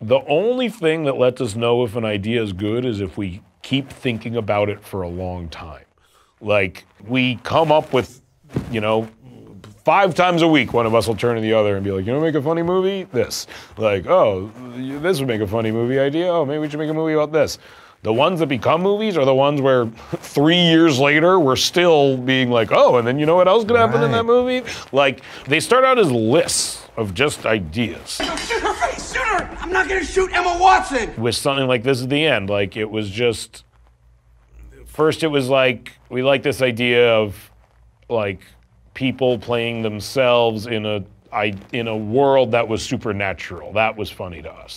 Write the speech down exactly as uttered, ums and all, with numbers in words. The only thing that lets us know if an idea is good is if we keep thinking about it for a long time. Like, we come up with, you know, five times a week, one of us will turn to the other and be like, you know, make a funny movie? This. Like, oh, this would make a funny movie idea. Oh, maybe we should make a movie about this. The ones that become movies are the ones where three years later, we're still being like, oh, and then you know what else could happen right. in that movie? Like, they start out as lists of just ideas. Don't shoot her face, shoot her! I'm not gonna shoot Emma Watson! With something like this at the end, like, it was just, first it was like, we like this idea of, like, people playing themselves in a, in a world that was supernatural. That was funny to us.